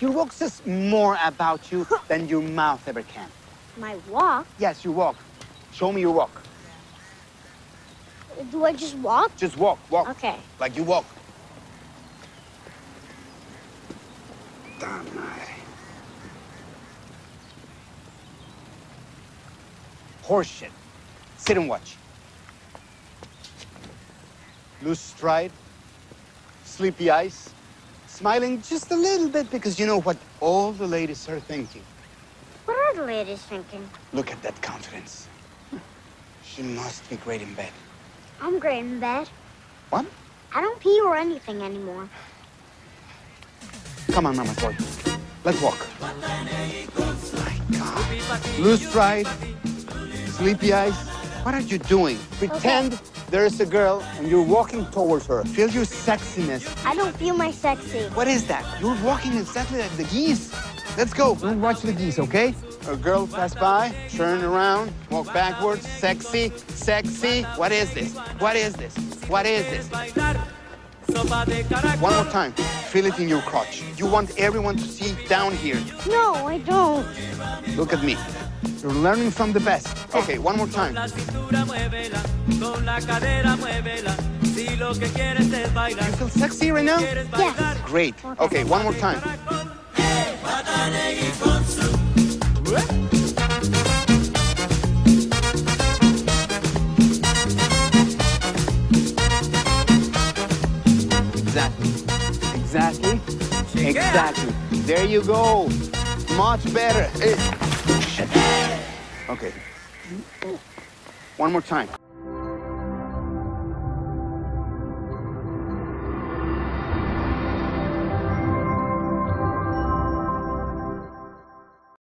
Your walk says more about you than your mouth ever can. My walk? Yes, your walk. Show me your walk. Do I just walk? Just walk, walk. Okay. Like you walk. Damn right. Horseshit. Sit and watch. Loose stride, sleepy eyes, smiling just a little bit because you know what all the ladies are thinking. What are the ladies thinking? Look at that confidence. She must be great in bed. I'm great in bed. What? I don't pee or anything anymore. Come on, mama boy. Let's walk. My God. Loose stride, sleepy eyes. What are you doing? Pretend there's a girl and you're walking towards her. Feel your sexiness. I don't feel my sexy. What is that? You're walking exactly like the geese. Let's go. We'll watch the geese, okay? A girl pass by, turn around, walk backwards, sexy, sexy. What is this? What is this? What is this? One more time. Feel it in your crotch. You want everyone to see down here. No, I don't. Look at me. You're learning from the best. Okay, one more time. You feel sexy right now? Yes. Great. Okay, one more time. Exactly. Exactly. Exactly. There you go. Much better. Okay. One more time.